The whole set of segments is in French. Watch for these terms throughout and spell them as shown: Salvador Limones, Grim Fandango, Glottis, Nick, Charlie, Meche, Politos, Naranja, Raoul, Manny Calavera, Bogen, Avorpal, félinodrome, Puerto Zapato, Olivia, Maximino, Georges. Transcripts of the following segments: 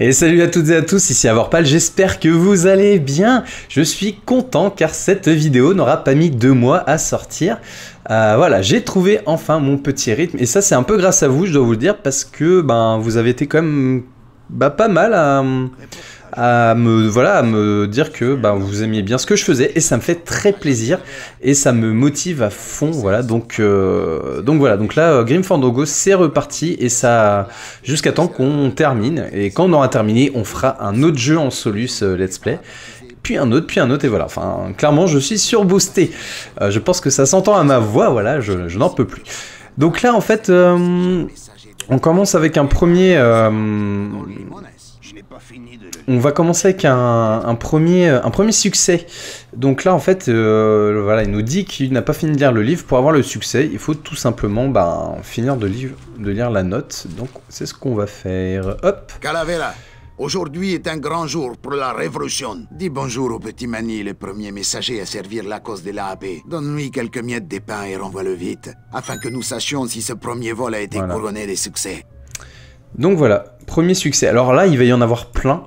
Et salut à toutes et à tous, ici Avorpal, j'espère que vous allez bien. Je suis content car cette vidéo n'aura pas mis 2 mois à sortir. Voilà, j'ai trouvé enfin mon petit rythme et ça c'est un peu grâce à vous, je dois vous le dire, parce que ben vous avez été quand même pas mal à me dire que bah, vous aimiez bien ce que je faisais et ça me fait très plaisir et ça me motive à fond, voilà. Donc voilà, donc là Grim Fandango c'est reparti et ça jusqu'à temps qu'on termine, et quand on aura terminé on fera un autre jeu en solus let's play, puis un autre, et voilà. Enfin clairement je suis surboosté, je pense que ça s'entend à ma voix, voilà, je n'en peux plus. Donc là en fait on commence avec un premier on va commencer avec un premier succès. Donc là en fait voilà, il nous dit qu'il n'a pas fini de lire le livre. Pour avoir le succès il faut tout simplement ben, finir de lire la note. Donc c'est ce qu'on va faire. Hop. Calavera, aujourd'hui est un grand jour pour la révolution. Dis bonjour au petit Manny, le premier messager à servir la cause de l'AAP. Donne-lui quelques miettes de pain et renvoie-le vite, afin que nous sachions si ce premier vol a été couronné de succès. Donc voilà, premier succès. Alors là il va y en avoir plein.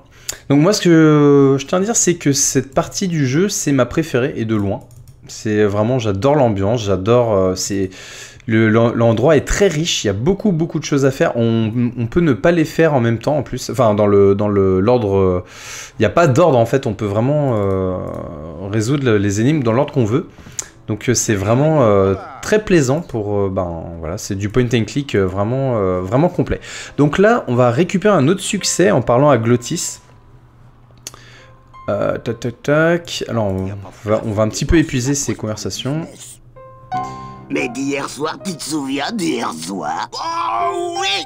Donc moi ce que je tiens à dire c'est que cette partie du jeu c'est ma préférée et de loin. C'est vraiment, j'adore l'ambiance, j'adore, l'endroit est très riche, il y a beaucoup de choses à faire, on peut ne pas les faire en même temps en plus, enfin dans l'ordre, il n'y a pas d'ordre en fait, on peut vraiment résoudre les énigmes dans l'ordre qu'on veut. Donc c'est vraiment très plaisant pour, ben voilà, c'est du point and click vraiment complet. Donc là, on va récupérer un autre succès en parlant à Glottis. Tac tac tac, alors on va un petit peu épuiser ces conversations. Mais d'hier soir, tu te souviens d'hier soir? Oh oui!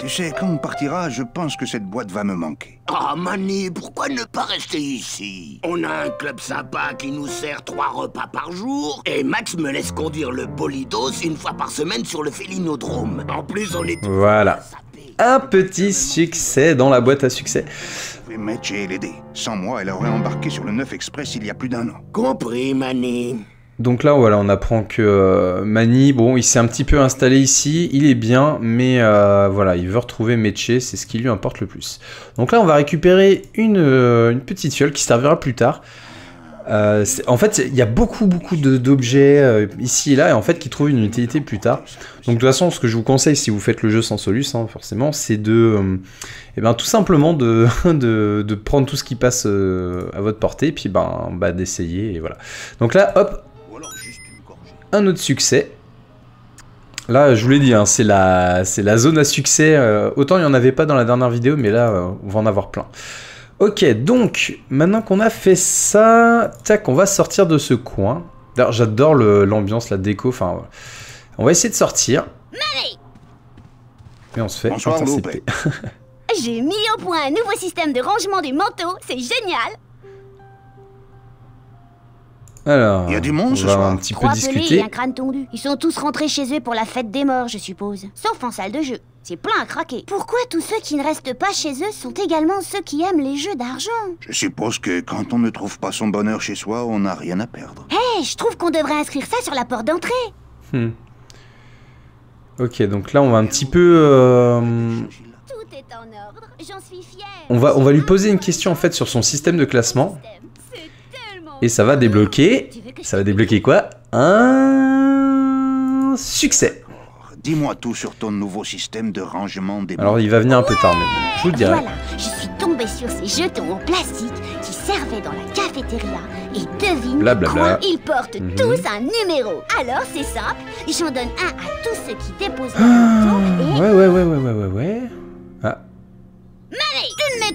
Tu sais, quand on partira, je pense que cette boîte va me manquer. Oh Manny, pourquoi ne pas rester ici? On a un club sympa qui nous sert 3 repas par jour, et Max me laisse conduire le Politos une fois par semaine sur le félinodrome. En plus, on est... Voilà. Un petit succès dans la boîte à succès. Meche l'aider. Sans moi, elle aurait embarqué sur le 9 Express il y a plus d'1 an. Compris, Manny. Donc là, voilà, on apprend que Manny, bon, il s'est un petit peu installé ici, il est bien, mais voilà, il veut retrouver Meche, c'est ce qui lui importe le plus. Donc là, on va récupérer une petite fiole qui servira plus tard. En fait, il y a beaucoup d'objets ici et là, et en fait, qui trouvent une utilité plus tard. Donc de toute façon, ce que je vous conseille, si vous faites le jeu sans solus, hein, forcément, c'est de, eh ben, tout simplement de prendre tout ce qui passe à votre portée, et puis ben, d'essayer, et voilà. Donc là, hop, un autre succès. Là, je vous l'ai dit, hein, c'est la zone à succès. Autant il n'y en avait pas dans la dernière vidéo, mais là, on va en avoir plein. Ok, donc, maintenant qu'on a fait ça, tac, on va sortir de ce coin. D'ailleurs, j'adore l'ambiance, la déco, enfin, voilà. On va essayer de sortir. Et on se fait... J'ai mis au point un nouveau système de rangement des manteaux, c'est génial. Alors, il y a du monde ce soir. Un petit peu discuter. Et un crâne tondu. Ils sont tous rentrés chez eux pour la fête des morts, je suppose. Sauf en salle de jeu. C'est plein à craquer. Pourquoi tous ceux qui ne restent pas chez eux sont également ceux qui aiment les jeux d'argent? Je suppose que quand on ne trouve pas son bonheur chez soi, on n'a rien à perdre. Hé, je trouve qu'on devrait inscrire ça sur la porte d'entrée. Ok, donc là on va un petit peu... Tout est en ordre, j'en suis fière. On va lui poser une question en fait sur son système de classement. Et ça va débloquer... Ça va débloquer quoi? Un succès. Dis-moi tout sur ton nouveau système de rangement des... Alors il va venir un peu tard, mais bon, je vous le dirai. Voilà, je suis tombé sur ces jetons en plastique qui servaient dans la cafétéria. Et devine quoi, ils portent tous un numéro. Alors c'est simple, j'en donne un à tous ceux qui déposent le... Ouais. Ah.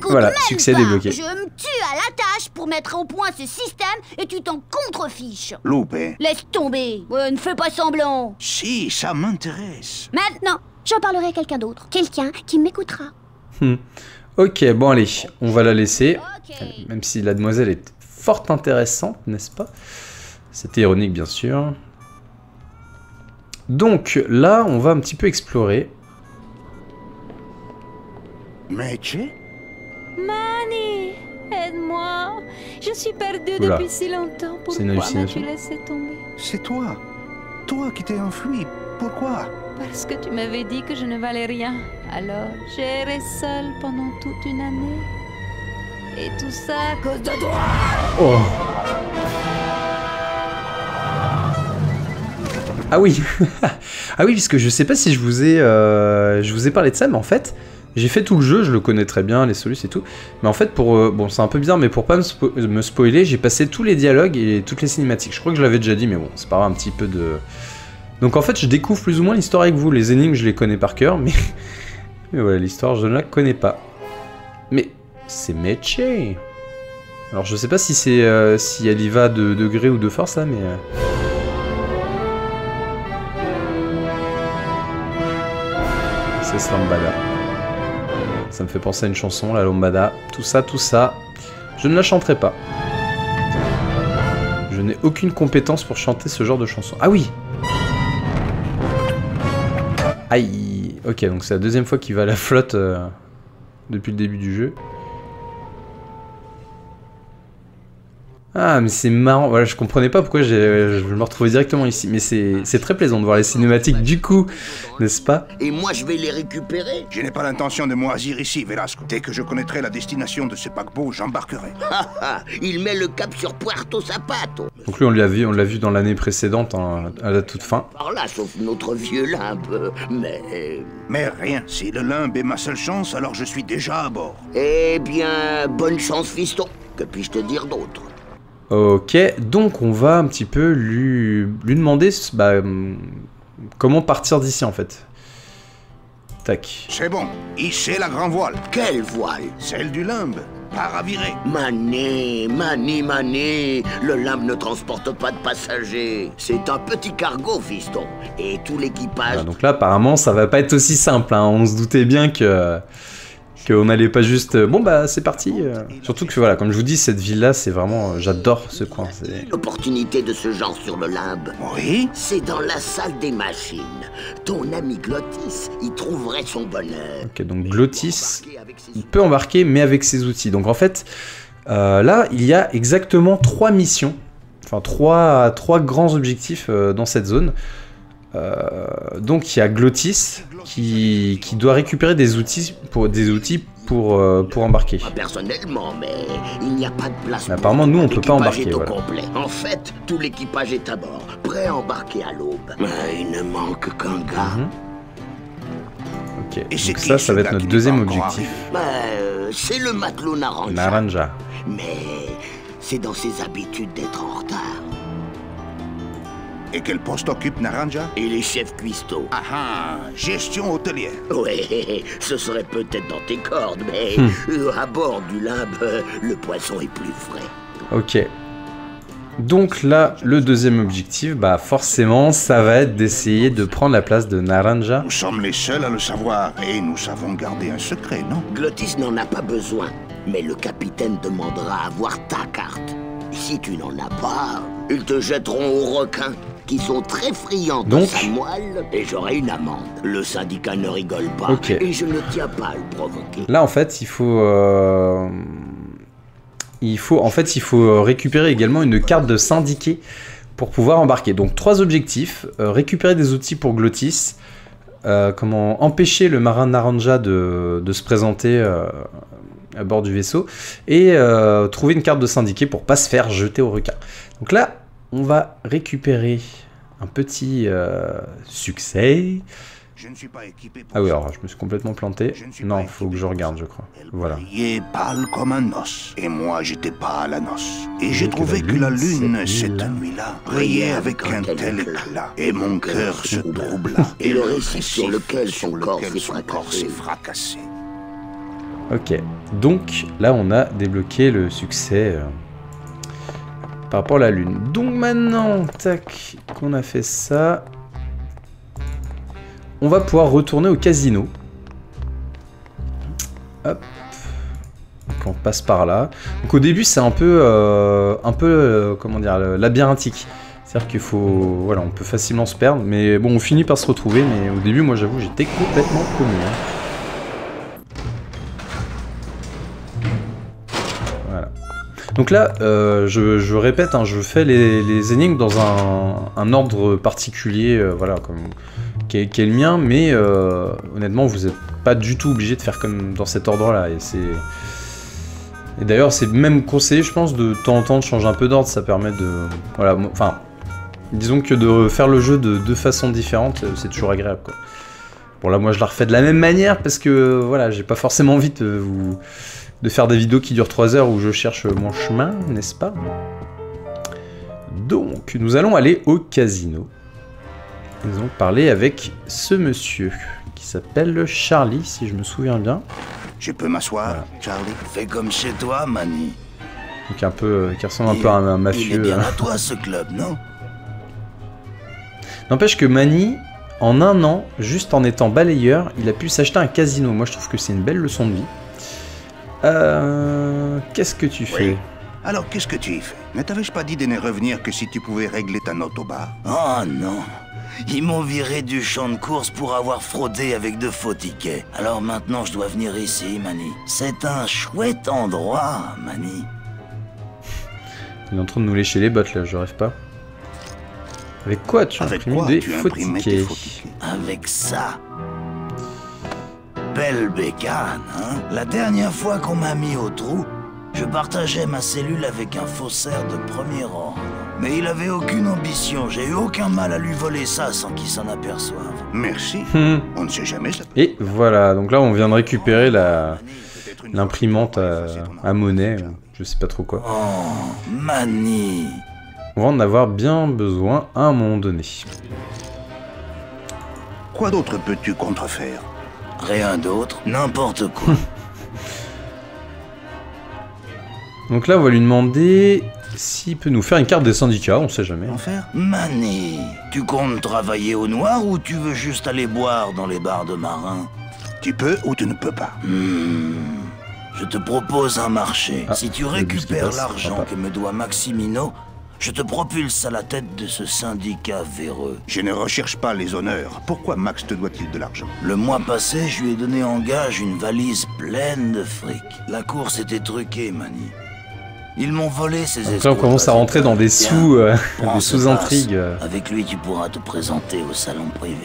Voilà, succès débloqué. Je me tue à la tâche pour mettre au point ce système et tu t'en contrefiches. Loupé. Laisse tomber. Ne fais pas semblant. Si, ça m'intéresse. Maintenant, j'en parlerai à quelqu'un d'autre. Quelqu'un qui m'écoutera. Ok, bon allez, on va la laisser. Okay. Même si la demoiselle est fort intéressante, n'est-ce pas? C'était ironique, bien sûr. Donc, là, on va un petit peu explorer. Meche ? Manny, aide-moi. Je suis perdue depuis si longtemps. Pourquoi m'as-tu laissé tomber? C'est toi qui t'es enfui. Pourquoi? parce que tu m'avais dit que je ne valais rien. Alors, j'ai erré seule pendant toute une année. Et tout ça à cause de toi. Oh. Ah oui. Ah oui, parce que je sais pas si je vous ai parlé de ça, mais en fait, j'ai fait tout le jeu, je le connais très bien, les solutions et tout. Mais en fait, pour bon, c'est un peu bizarre, mais pour pas me spoiler, j'ai passé tous les dialogues et toutes les cinématiques. Je crois que je l'avais déjà dit, mais bon, c'est pas grave, un petit peu de... Donc en fait, je découvre plus ou moins l'histoire avec vous. Les énigmes, je les connais par cœur, mais... mais voilà, l'histoire, je ne la connais pas. Mais... c'est Meche. Alors je sais pas si c'est si elle y va de gré ou de force là, mais... C'est ce lambada. Ça me fait penser à une chanson, la lambada. Tout ça, tout ça. Je ne la chanterai pas. Je n'ai aucune compétence pour chanter ce genre de chanson. Ah oui! Aïe! Ok, donc c'est la deuxième fois qu'il va à la flotte depuis le début du jeu. Ah mais c'est marrant, voilà, je comprenais pas pourquoi je me retrouvais directement ici, mais c'est très plaisant de voir les cinématiques du coup, n'est-ce pas? Et moi je vais les récupérer. Je n'ai pas l'intention de moisir ici, Velasco. Dès que je connaîtrai la destination de ce paquebot, j'embarquerai. Il met le cap sur Puerto Zapato. Donc lui on l'a vu dans l'année précédente, hein, à la toute fin. Par là, sauf notre vieux limbe, mais rien, si le limbe est ma seule chance, alors je suis déjà à bord. Eh bien, bonne chance fiston, que puis-je te dire d'autre? Ok, donc on va un petit peu lui demander bah, comment partir d'ici en fait. Tac. C'est bon, hissez la grand voile. Quelle voile? Celle du limbe, à ravirer. Mané, le limbe ne transporte pas de passagers. C'est un petit cargo, fiston, et tout l'équipage... Voilà, donc là apparemment ça va pas être aussi simple, hein. On se doutait bien que... qu'on n'allait pas juste... Bon bah c'est parti. Surtout que voilà, comme je vous dis, cette ville-là, c'est vraiment... J'adore ce coin. L'opportunité de ce genre sur le limbe. Oui. C'est dans la salle des machines. Ton ami Glottis y trouverait son bonheur. Ok, donc Glottis, il peut embarquer, mais avec ses outils. Donc en fait, là, il y a exactement 3 missions. Enfin, 3 grands objectifs dans cette zone. Donc il y a Glottis qui doit récupérer des outils pour embarquer. Personnellement, mais il n'y a pas de place. Mais apparemment nous on peut pas embarquer. Voilà. En fait, tout l'équipage est à bord, prêt à embarquer à l'aube. Il ne manque qu'un gars. Ok. Et donc ça va être notre deuxième objectif. C'est le matelot Naranja. Mais c'est dans ses habitudes d'être en retard. Et quel poste occupe Naranja? Il est chef cuistot. Ah ah, gestion hôtelière. Ouais, ce serait peut-être dans tes cordes, mais à bord du limbe, le poisson est plus frais. Ok. Donc là, le deuxième objectif, bah forcément, ça va être d'essayer de prendre la place de Naranja. Nous sommes les seuls à le savoir, et nous savons garder un secret, non? Glottis n'en a pas besoin, mais le capitaine demandera à voir ta carte. Si tu n'en as pas, ils te jetteront aux requins. Qui sont très friands de sa moelle, et j'aurai une amende. Le syndicat ne rigole pas, okay. Et je ne tiens pas à le provoquer. Là, en fait, il faut récupérer également une carte de syndiqué pour pouvoir embarquer. Donc, 3 objectifs. Récupérer des outils pour Glottis. Comment empêcher le marin Naranja de se présenter à bord du vaisseau. Et trouver une carte de syndiqué pour pas se faire jeter aux requins. Donc là... on va récupérer un petit succès. Je ne suis pas équipé pour... Ah oui, alors je me suis complètement planté. Non, faut que je regarde, je crois. Voilà. Il est pâle comme un os. Et moi, j'étais pas à la noce. Et j'ai trouvé que la lune, cette nuit-là, brillait avec un tel éclat. Et mon cœur se troubla. Et le récit sur lequel son corps s'est fracassé. Ok. Donc, là, on a débloqué le succès... par rapport à la lune. Donc maintenant, tac, qu'on a fait ça, on va pouvoir retourner au casino. Hop. Donc on passe par là. Donc au début, c'est un peu comment dire, labyrinthique. C'est-à-dire qu'il faut, voilà, on peut facilement se perdre, mais bon, on finit par se retrouver. Mais au début, moi, j'avoue, j'étais complètement paumé. Hein. Donc là, je répète, hein, je fais les énigmes dans un ordre particulier, voilà, comme, qui est le mien, mais honnêtement, vous n'êtes pas du tout obligé de faire comme dans cet ordre-là. Et d'ailleurs, c'est même conseillé, je pense, de temps en temps de changer un peu d'ordre. Ça permet de... Voilà, enfin... Disons que de faire le jeu de deux façons différentes, c'est toujours agréable, quoi. Bon, là, moi, je la refais de la même manière, parce que, voilà, j'ai pas forcément envie de faire des vidéos qui durent 3 heures où je cherche mon chemin, n'est-ce pas? Donc, nous allons aller au casino. Nous allons parler avec ce monsieur, qui s'appelle Charlie, si je me souviens bien. Je peux m'asseoir, voilà. Charlie, fais comme chez toi, Manny. Donc, un peu, qui ressemble un peu à un mafieux. Il est bien à toi, ce club, non? N'empêche que Manny, en un an, juste en étant balayeur, il a pu s'acheter un casino. Moi, je trouve que c'est une belle leçon de vie. Qu'est-ce que tu fais? Oui. Alors, qu'est-ce que tu y fais? Ne t'avais-je pas dit de ne revenir que si tu pouvais régler ta note au bar? Oh non! Ils m'ont viré du champ de course pour avoir fraudé avec de faux tickets. Alors maintenant, je dois venir ici, Manny. C'est un chouette endroit, Manny. Il est en train de nous lécher les bottes, là. Je rêve pas. Avec quoi tu as imprimé des faux tickets? Avec ça. Belle bécane, hein? La dernière fois qu'on m'a mis au trou, je partageais ma cellule avec un faussaire de premier ordre. Mais il avait aucune ambition, j'ai eu aucun mal à lui voler ça sans qu'il s'en aperçoive. Merci, on ne sait jamais ça. Et voilà, donc là on vient de récupérer l'imprimante à monnaie, je sais pas trop quoi. Oh, Manny! On va en avoir bien besoin à un moment donné. Quoi d'autre peux-tu contrefaire? Rien d'autre, n'importe quoi. Donc là, on va lui demander s'il peut nous faire une carte des syndicats, on sait jamais. En faire? Manny, tu comptes travailler au noir ou tu veux juste aller boire dans les bars de marins? Tu peux ou tu ne peux pas. Je te propose un marché. Ah, si tu récupères l'argent que me doit Maximino, je te propulse à la tête de ce syndicat véreux. Je ne recherche pas les honneurs. Pourquoi Max te doit-il de l'argent? Le mois passé, je lui ai donné en gage une valise pleine de fric. La course était truquée, Manny. Ils m'ont volé ses escrocs. Là, on commence à rentrer dans des sous-intrigues. Avec lui, tu pourras te présenter au salon privé.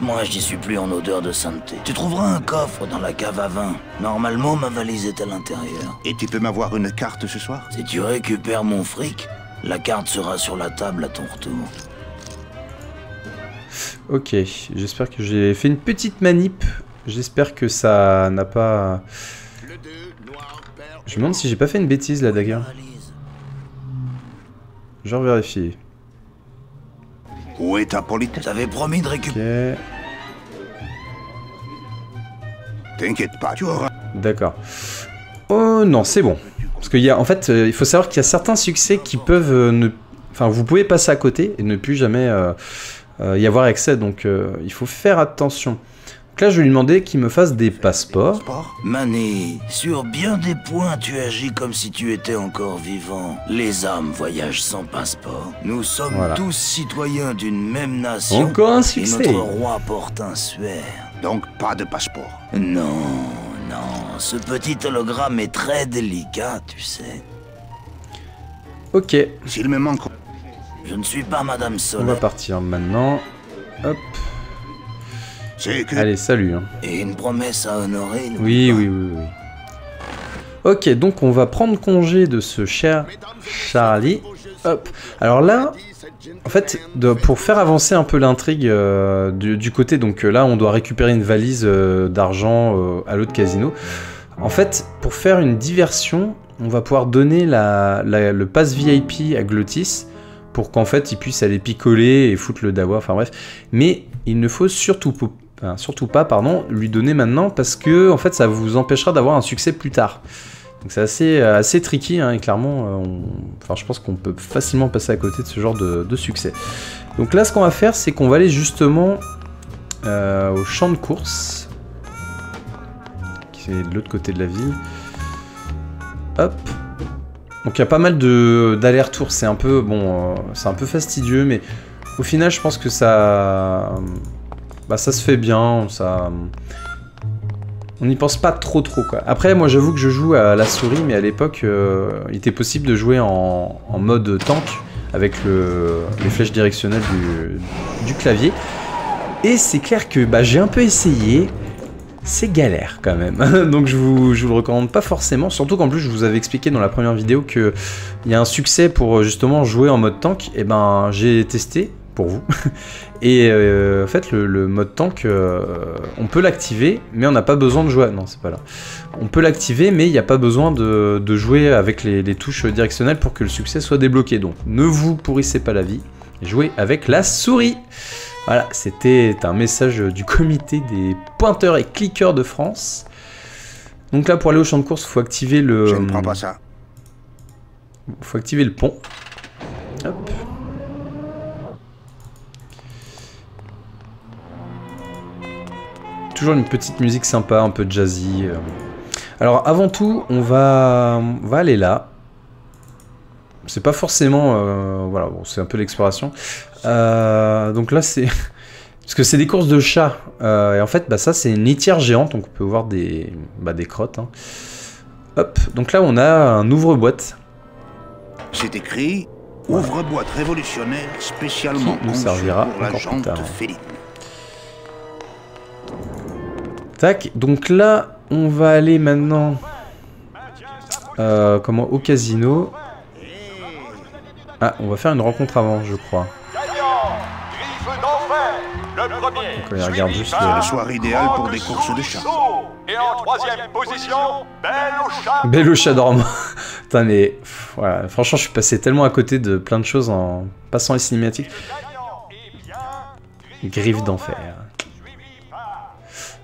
Moi, je n'y suis plus en odeur de sainteté. Tu trouveras un coffre dans la cave à vin. Normalement, ma valise est à l'intérieur. Et tu peux m'avoir une carte ce soir? Si tu récupères mon fric, la carte sera sur la table à ton retour. Ok, j'espère que j'ai fait une petite manip. J'espère que ça n'a pas... Je me demande si j'ai pas fait une bêtise là, d'ailleurs. Je vais vérifier. Où est ta politesse? T'avais promis de récupérer. Ok. T'inquiète pas, tu auras... D'accord. Oh non, c'est bon. Parce qu'il y a, en fait, il faut savoir qu'il y a certains succès qui peuvent ne... Enfin, vous pouvez passer à côté et ne plus jamais y avoir accès. Donc, il faut faire attention. Donc là, je vais lui demander qu'il me fasse des passeports. Manny, sur bien des points, tu agis comme si tu étais encore vivant. Les âmes voyagent sans passeport. Nous sommes tous citoyens d'une même nation. Encore un succès. Et notre roi porte un suaire. Donc, pas de passeport. Non... Non, ce petit hologramme est très délicat, tu sais. Ok. S'il me manque... Je ne suis pas Madame Soleil. On va partir maintenant. Hop. Allez, salut. Hein. Et une promesse à honorer. Oui. Ok, donc on va prendre congé de ce cher Charlie. Hop. Alors là... En fait, pour faire avancer un peu l'intrigue du côté, donc là on doit récupérer une valise d'argent à l'autre casino. En fait, pour faire une diversion, on va pouvoir donner le pass VIP à Glottis pour qu'en fait il puisse aller picoler et foutre le dawa, enfin bref. Mais il ne faut surtout pas lui donner maintenant parce que en fait ça vous empêchera d'avoir un succès plus tard. Donc c'est assez tricky, hein, et clairement, je pense qu'on peut facilement passer à côté de ce genre de succès. Donc là, ce qu'on va faire, c'est qu'on va aller justement au champ de course, qui est de l'autre côté de la ville. Hop. Donc il y a pas mal d'allers-retours, c'est un peu fastidieux, mais au final, je pense que ça, ça se fait bien, ça... On n'y pense pas trop quoi. Après moi j'avoue que je joue à la souris, mais à l'époque il était possible de jouer en mode tank avec les flèches directionnelles du clavier. Et c'est clair que bah, j'ai un peu essayé, c'est galère quand même. Donc je vous le recommande pas forcément, surtout qu'en plus je vous avais expliqué dans la première vidéo qu'il y a un succès pour justement jouer en mode tank. Et ben j'ai testé pour vous. Et en fait le mode tank, on peut l'activer mais on n'a pas besoin de jouer... Non c'est pas là. On peut l'activer mais il n'y a pas besoin de jouer avec les touches directionnelles pour que le succès soit débloqué. Donc ne vous pourrissez pas la vie, jouez avec la souris. Voilà, c'était un message du comité des pointeurs et cliqueurs de France. Donc là, pour aller au champ de course, il faut activer le... Je ne prends pas ça. Il faut activer le pont. Hop. Toujours une petite musique sympa, un peu jazzy. Alors, avant tout, on va aller là. C'est pas forcément... voilà, bon, c'est un peu l'exploration. Donc là, c'est... Parce que c'est des courses de chats. Et en fait, bah, ça, c'est une litière géante. Donc on peut voir des crottes. Hein. Hop. Donc là, on a un ouvre-boîte. C'est écrit ouvre-boîte révolutionnaire spécialement qui nous servira encore plus tard. Tac. Donc là, on va aller maintenant... comment, au casino. Ah, on va faire une rencontre avant, je crois. Donc, regarde juste la soirée idéale pour des courses de chats. Et en troisième position, Belle au chat dormant. Putain, mais voilà, franchement, je suis passé tellement à côté de plein de choses en passant les cinématiques. Griffe d'enfer.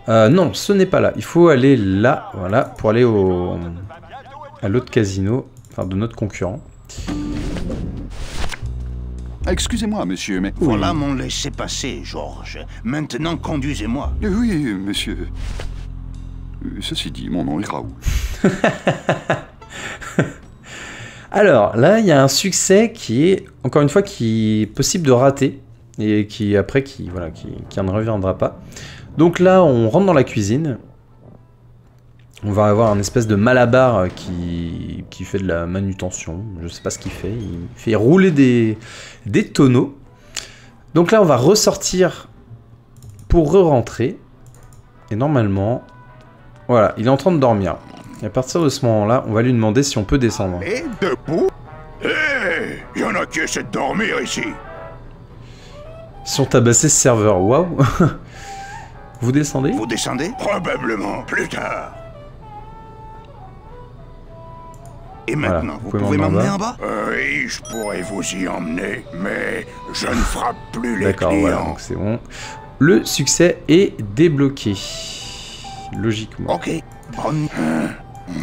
Non, ce n'est pas là. Il faut aller là, voilà, pour aller à l'autre casino, enfin de notre concurrent. Excusez-moi, monsieur, mais... Voilà mon laissez-passer, Georges. Maintenant, conduisez-moi. Oui, monsieur. Ceci dit, mon nom est Raoul. Alors, là, il y a un succès qui est, encore une fois, qui est possible de rater. Et qui, après, qui ne reviendra pas. Donc là, on rentre dans la cuisine. On va avoir un espèce de malabar qui fait de la manutention. Je sais pas ce qu'il fait. Il fait rouler des tonneaux. Donc là, on va ressortir pour re-rentrer. Et normalement, voilà, il est en train de dormir. Et à partir de ce moment-là, on va lui demander si on peut descendre. Et debout. Hey, y en a qui essaient de dormir ici. Ils sont tabassés, ce serveur. Waouh. Vous descendez? Vous descendez? Probablement plus tard. Et maintenant, voilà, vous pouvez m'emmener en bas? Oui, je pourrais vous y emmener, mais je ne frappe plus les clients. D'accord, voilà, donc c'est bon. Le succès est débloqué, logiquement. Ok.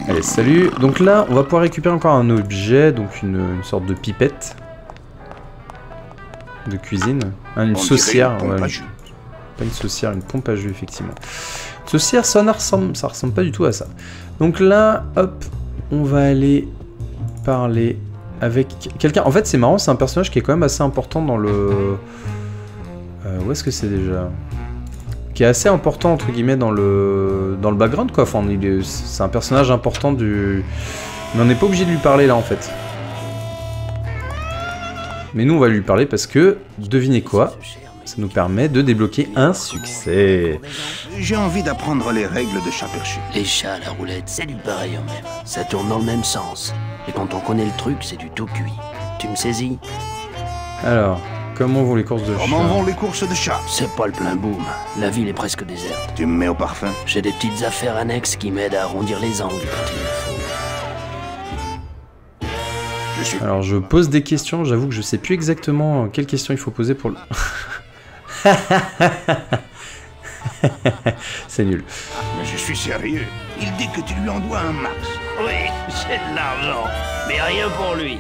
Allez, salut. Donc là, on va pouvoir récupérer encore un objet, donc une sorte de pipette de cuisine. Hein, une saucière. Voilà. Pas une saucière, une pompe à jus, effectivement. Une saucière, ça ressemble pas du tout à ça. Donc là, hop... On va aller parler avec quelqu'un. En fait, c'est marrant, c'est un personnage qui est quand même assez important dans le... où est-ce que c'est déjà? Qui est assez important, entre guillemets, dans le background, quoi. Enfin, c'est un personnage important du... Mais on n'est pas obligé de lui parler, là, en fait. Mais nous, on va lui parler parce que, devinez quoi? Ça nous permet de débloquer un succès. J'ai envie d'apprendre les règles de chat perché. Les chats à la roulette, c'est du pareil en même. Ça tourne dans le même sens. Et quand on connaît le truc, c'est du tout cuit. Tu me saisis? Alors, comment vont les courses de chat? Comment vont les courses de chat? C'est pas le plein boom. La ville est presque déserte. Tu me mets au parfum? J'ai des petites affaires annexes qui m'aident à arrondir les angles. Alors, je pose des questions. J'avoue que je sais plus exactement quelles questions il faut poser pour le... C'est nul. Mais je suis sérieux. Il dit que tu lui en dois un max. Oui, c'est de l'argent, mais rien pour lui.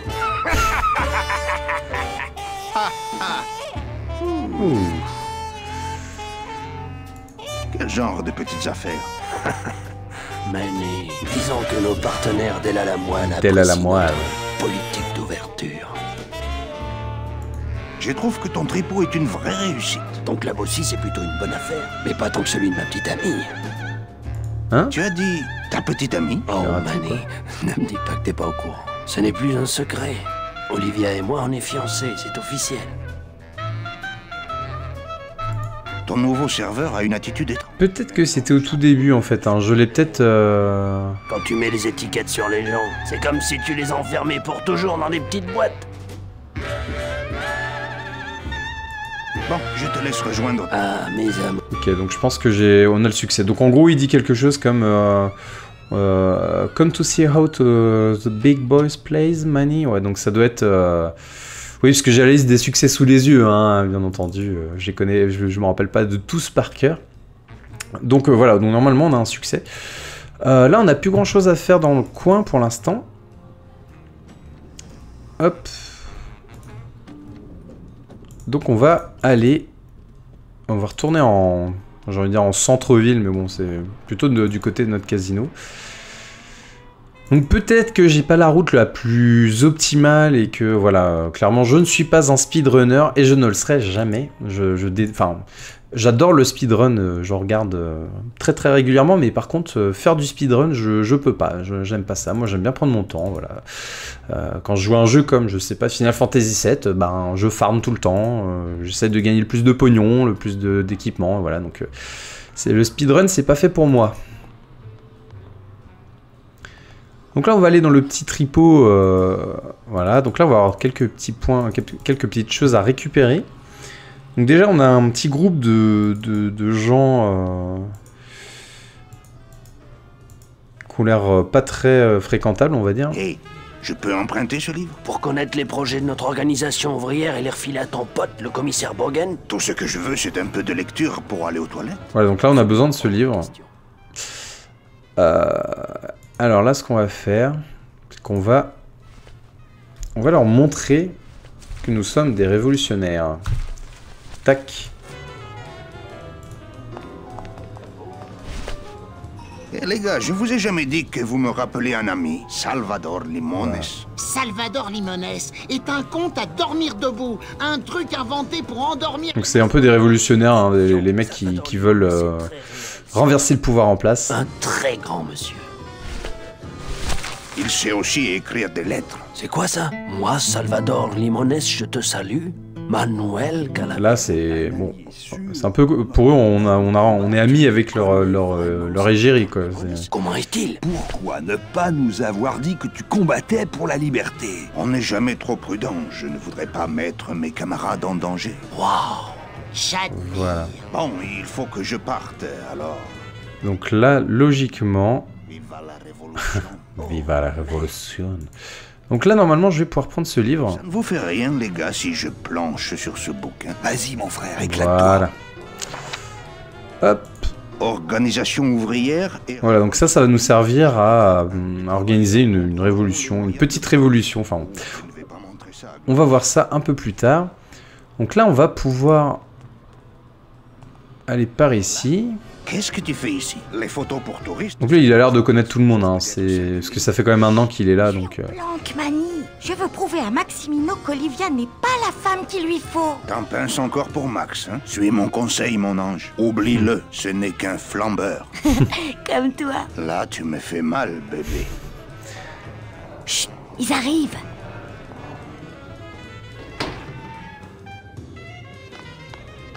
Quel genre de petites affaires? Manny, disons que nos partenaires d'El à la Moine apprécient notre politique d'ouverture. Je trouve que ton tripot est une vraie réussite. Ton club aussi, c'est plutôt une bonne affaire. Mais pas tant que celui de ma petite amie. Hein? Tu as dit ta petite amie? Oh, Manny, ne me dis pas que t'es pas au courant. Ce n'est plus un secret. Olivia et moi, on est fiancés, c'est officiel. ton nouveau serveur a une attitude étrange. Peut-être que c'était au tout début en fait, hein. Je l'ai peut-être... Quand tu mets les étiquettes sur les gens, c'est comme si tu les enfermais pour toujours dans des petites boîtes. Bon, je te laisse rejoindre. Ah, mes amis. Ok, donc je pense que on a le succès. Donc en gros, il dit quelque chose comme... Come to see how the big boys plays, Manny. Ouais, donc ça doit être... Oui, parce que j'ai la liste des succès sous les yeux, hein, bien entendu. Je les connais, je ne me rappelle pas de tous par cœur. Donc voilà, donc normalement on a un succès. Là, on n'a plus grand chose à faire dans le coin pour l'instant. Hop. Donc on va aller... On va retourner en... J'ai envie de dire en centre-ville, mais bon, c'est plutôt du côté de notre casino. Donc peut-être que j'ai pas la route la plus optimale et que voilà, clairement je ne suis pas un speedrunner et je ne le serai jamais. J'adore le speedrun, j'en regarde très très régulièrement, mais par contre faire du speedrun je peux pas, j'aime pas ça. Moi j'aime bien prendre mon temps, voilà. Quand je joue à un jeu comme, je sais pas, Final Fantasy VII, ben je farm tout le temps, j'essaie de gagner le plus de pognon, le plus d'équipements, voilà. Donc le speedrun c'est pas fait pour moi. Donc là on va aller dans le petit tripot, voilà, donc là on va avoir quelques petits points, quelques petites choses à récupérer. Donc déjà on a un petit groupe de gens qui ont l'air pas très fréquentables, on va dire. Hey, je peux emprunter ce livre ? Pour connaître les projets de notre organisation ouvrière et les refiler à ton pote, le commissaire Bogen. Tout ce que je veux c'est un peu de lecture pour aller aux toilettes. Voilà, donc là on a besoin de ce livre. Alors là, ce qu'on va faire, c'est qu'on va... On va leur montrer que nous sommes des révolutionnaires. Tac. Eh les gars, je vous ai jamais dit que vous me rappelez un ami, Salvador Limones. Ouais. Salvador Limones est un conte à dormir debout, un truc inventé pour endormir... Donc c'est un peu des révolutionnaires, hein, les mecs qui veulent renverser le pouvoir en place. Un très grand monsieur. Il sait aussi écrire des lettres. C'est quoi ça? Moi, Salvador Limones, je te salue. Manuel Calavera. Là, c'est bon, c'est un peu pour eux. On est amis avec leur égérie, quoi. Comment est-il? Pourquoi ne pas nous avoir dit que tu combattais pour la liberté? On n'est jamais trop prudent. Je ne voudrais pas mettre mes camarades en danger. Waouh. Voilà. Bon, il faut que je parte alors. Donc là, logiquement. Viva la révolution. Viva la révolution. Donc là, normalement, je vais pouvoir prendre ce livre. Ça ne vous fait rien, les gars, si je planche sur ce bouquin. Vas-y, mon frère, éclate-toi. Voilà. Hop. Organisation ouvrière. Et... Voilà, donc ça va nous servir à organiser une révolution, une petite révolution. Enfin, on va voir ça un peu plus tard. Donc là, on va pouvoir aller par ici. Qu'est-ce que tu fais ici? Les photos pour touristes. Donc lui, il a l'air de connaître tout le monde, hein. C'est parce que ça fait quand même un an qu'il est là, donc. Planque, Manny. Je veux prouver à Maximino qu'Olivia n'est pas la femme qu'il lui faut. T'en penses encore pour Max, hein? Suis mon conseil, mon ange. Oublie-le, ce n'est qu'un flambeur. Comme toi. Là, tu me fais mal, bébé. Chut, ils arrivent.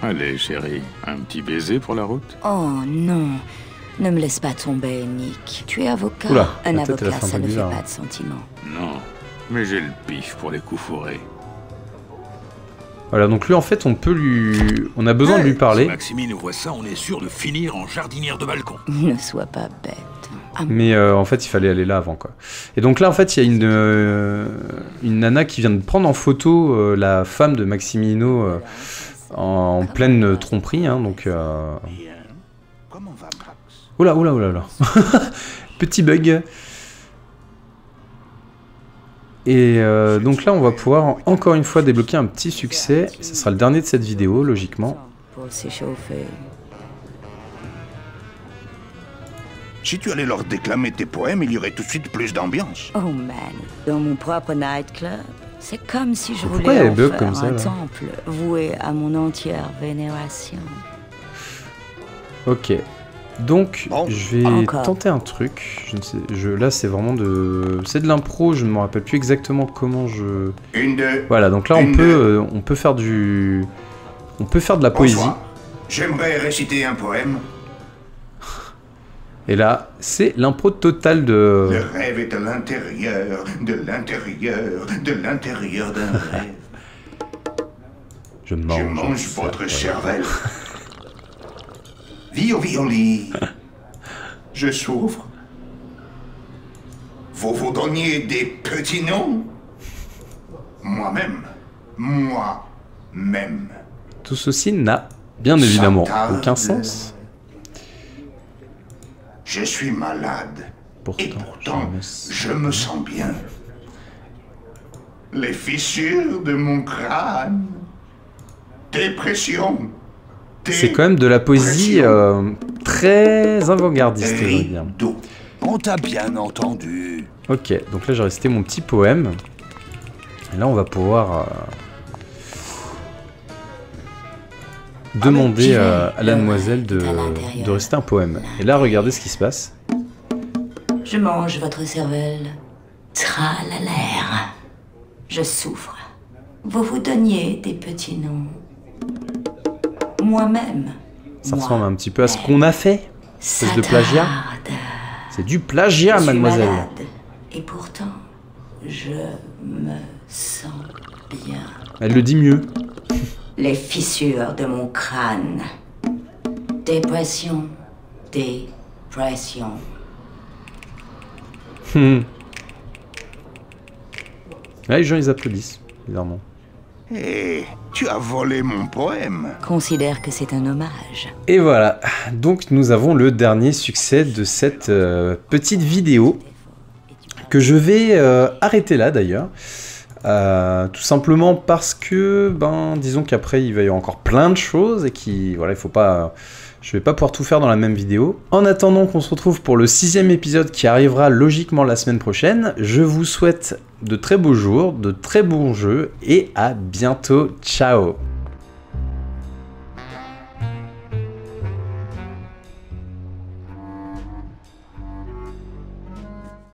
Allez, chérie, un petit baiser pour la route? Oh non, ne me laisse pas tomber, Nick. Tu es avocat. Oula, un avocat, ça ne fait pas de sentiments. Non, mais j'ai le pif pour les coups fourrés. Voilà, donc lui, en fait, on peut lui... On a besoin de lui parler. Si Maximino voit ça, on est sûr de finir en jardinière de balcon. Ne sois pas bête. Mais en fait, il fallait aller là avant, quoi. Et donc là, en fait, il y a une nana qui vient de prendre en photo la femme de Maximino... En pleine tromperie, hein, donc... Oula, oula, oula, oula. Petit bug. Et donc là, on va pouvoir encore une fois débloquer un petit succès. Ce sera le dernier de cette vidéo, logiquement. Si tu allais leur déclamer tes poèmes, il y aurait tout de suite plus d'ambiance. Oh man, dans mon propre nightclub. C'est comme si je voulais en faire comme ça, un temple voué à mon entière vénération. Ok, donc je vais tenter un truc. Je ne sais, là, c'est vraiment de, c'est de l'impro. Je ne me rappelle plus exactement comment je. Une, deux. Voilà, donc là, on peut faire de la poésie. J'aimerais réciter un poème. Et là, c'est l'impro totale de... Le rêve est à l'intérieur, de l'intérieur, de l'intérieur d'un rêve. Je mange votre cervelle. Violi. Je souffre. Vous vous donniez des petits noms. Moi-même. Moi-même. Tout ceci n'a bien évidemment aucun sens. Je suis malade. Pourtant, et pourtant, je me sens bien. Les fissures de mon crâne. Dépression. C'est quand même de la poésie très avant-gardiste, je veux dire. On t'a bien entendu. Ok, donc là j'ai récité mon petit poème. Et là on va pouvoir demander à la demoiselle de réciter un poème. Et là regardez ce qui se passe. Je mange votre cervelle. Tralalaire. Je souffre. Vous vous donniez des petits noms. Moi-même. Ça ressemble un petit peu à ce qu'on a fait. C'est de plagiat. C'est du plagiat, mademoiselle. Malade, et pourtant, je me sens bien. Elle le dit mieux. Les fissures de mon crâne. Dépression. Dépression. Là, les gens, ils applaudissent, bizarrement. Hey, tu as volé mon poème. Considère que c'est un hommage. Et voilà, donc nous avons le dernier succès de cette petite vidéo que je vais arrêter là d'ailleurs. Tout simplement parce que, ben, disons qu'après il va y avoir encore plein de choses et qui, voilà, il faut pas... je vais pas pouvoir tout faire dans la même vidéo. En attendant qu'on se retrouve pour le 6e épisode qui arrivera logiquement la semaine prochaine, je vous souhaite de très beaux jours, de très bons jeux et à bientôt. Ciao!